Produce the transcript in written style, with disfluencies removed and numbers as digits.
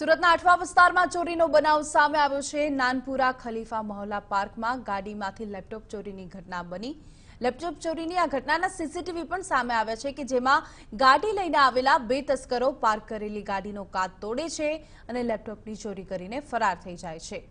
સુરતના આઠવા વિસ્તારમાં ચોરીનો બનાવ સામે આવ્યો છે। નાનપુરા ખલીફા મહોલ્લા પાર્કમાં ગાડીમાંથી લેપટોપ ચોરીની ઘટના બની। લેપટોપ ચોરીની આ ઘટનાના સીસીટીવી પણ સામે આવ્યા છે કે જેમાં ગાડી લઈને આવેલા બે તસ્કરો પાર્ક કરેલી ગાડીનો કાચ તોડે છે અને લેપટોપની ચોરી કરીને ફરાર થઈ જાય છે।